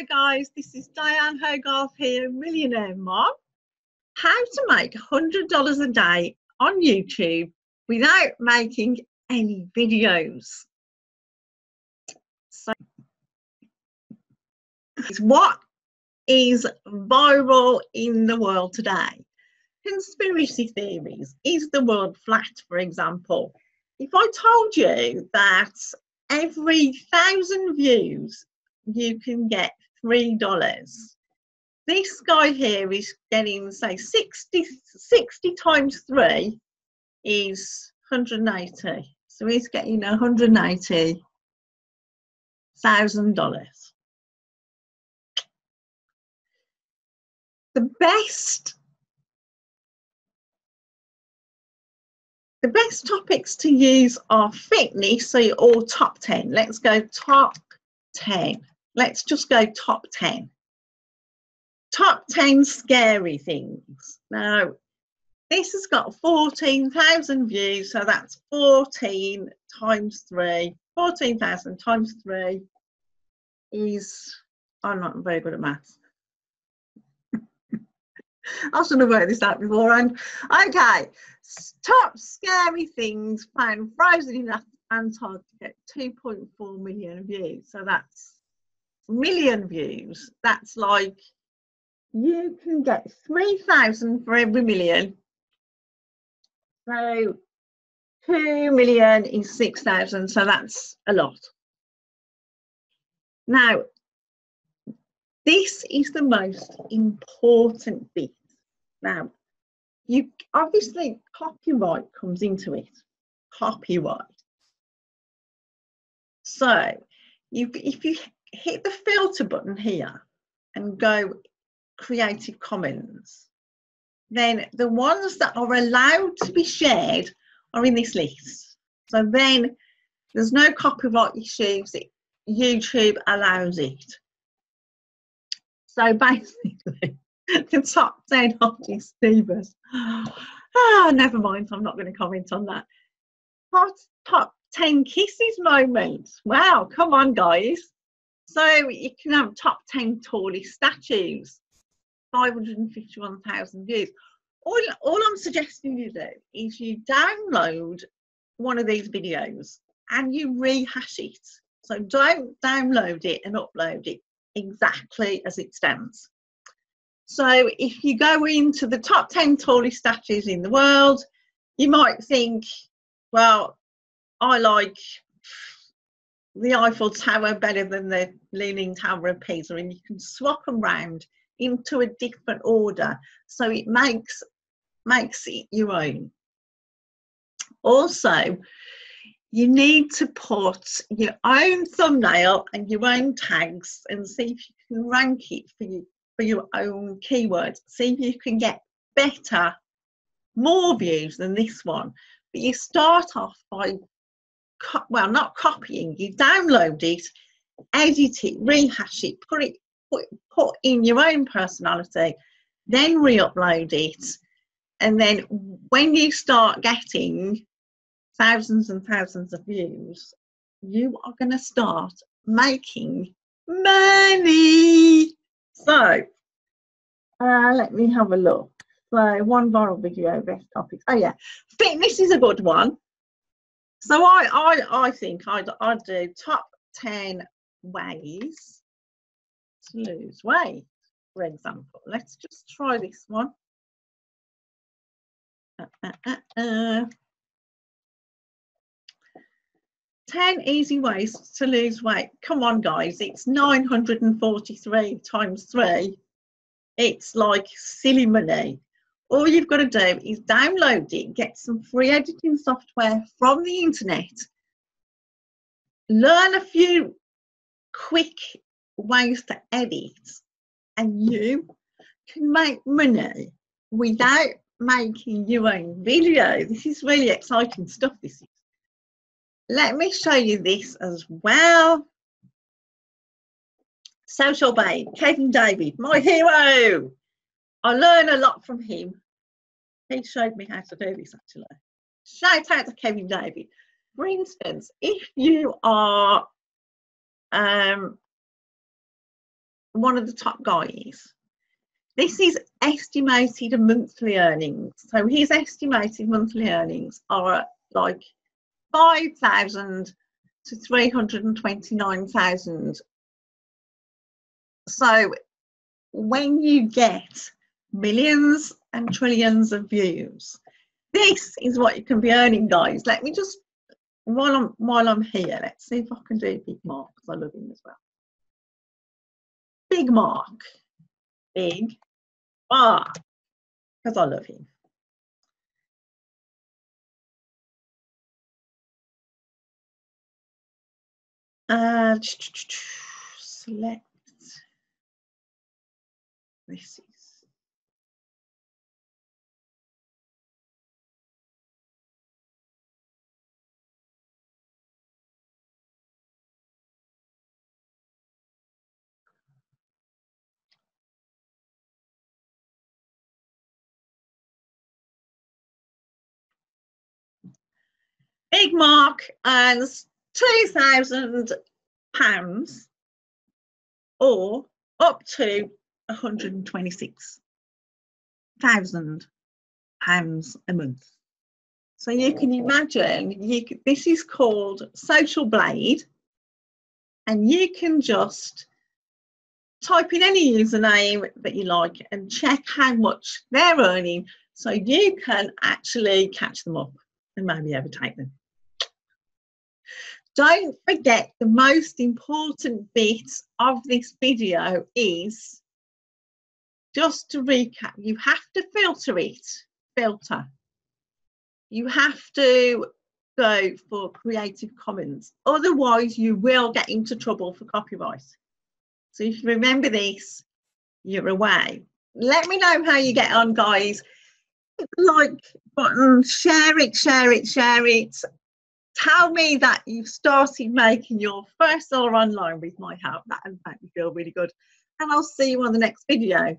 Hi guys, this is Diane Hogarth here, Millionaire Mom. How to make $100 a day on YouTube without making any videos. So, what is viral in the world today? Conspiracy theories. Is the world flat, for example? If I told you that every 1,000 views, you can get $3. This guy here is getting, say, 60 times 3 is 180. So he's getting $180,000. The best topics to use are fitness, so you're all top 10. Let's go top 10. Let's just go top 10. Top 10 scary things. Now, this has got 14,000 views, so that's 14 times 3. 14,000 times 3 is, I'm not very good at maths. I should have worked this out beforehand. Okay, top scary things found frozen in Antarctica, 2.4 million views. So that's million views, that's like you can get 3,000 for every million, so 2 million is 6,000, so that's a lot. Now this is the most important bit. Now you obviously, copyright comes into it, copyright. So if you hit the filter button here and go Creative Commons, then the ones that are allowed to be shared are in this list. So then there's no copyright issues, YouTube allows it. So basically the top 10 hottest divas. Oh, never mind, I'm not going to comment on that. Top 10 kisses moments. Wow, come on guys. So you can have top 10 tallest statues, 551,000 views. All I'm suggesting you do is you download one of these videos and you rehash it. So don't download it and upload it exactly as it stands. So if you go into the top 10 tallest statues in the world, you might think, well, I like the Eiffel Tower better than the Leaning Tower of Pisa, and you can swap them round into a different order, so it makes it your own. Also, you need to put your own thumbnail and your own tags and see if you can rank it for your own keywords. See if you can get better, more views than this one. But you start off by not copying, you download it, edit it, rehash it, put in your own personality, then re-upload it, and then when you start getting thousands and thousands of views, you are going to start making money. So let me have a look. So one viral video, best topics. Oh yeah, fitness is a good one. So I think I'd do top 10 ways to lose weight, for example. Let's just try this one. Uh. 10 easy ways to lose weight. Come on, guys. It's 943 times 3. It's like silly money. All you've got to do is download it, get some free editing software from the internet, learn a few quick ways to edit, and you can make money without making your own video. This is really exciting stuff. This is. Let me show you this as well. Social Babe, Kevin David, my hero. I learn a lot from him. He showed me how to do this, actually. Shout out to Kevin David. For instance, if you are one of the top guys. This is estimated monthly earnings. So his estimated monthly earnings are like 5,000 to 329,000. So when you get millions and trillions of views, this is what you can be earning, guys. Let me just, while I'm here, let's see if I can do Big Mark, because I love him as well. Big Mark. Big Mark. Because I love him. Select. This is Big Mark earns £2,000 or up to £126,000 a month. So you can imagine, this is called Social Blade, and you can just type in any username that you like and check how much they're earning, so you can actually catch them up and maybe overtake them. Don't forget, the most important bit of this video is, just to recap, you have to filter it. Filter. You have to go for Creative Commons. Otherwise, you will get into trouble for copyright. So if you remember this, you're away. Let me know how you get on, guys. Hit the like button. Share it, share it, share it. Tell me that you've started making your first dollar online with my help. That would make me feel really good. And I'll see you on the next video.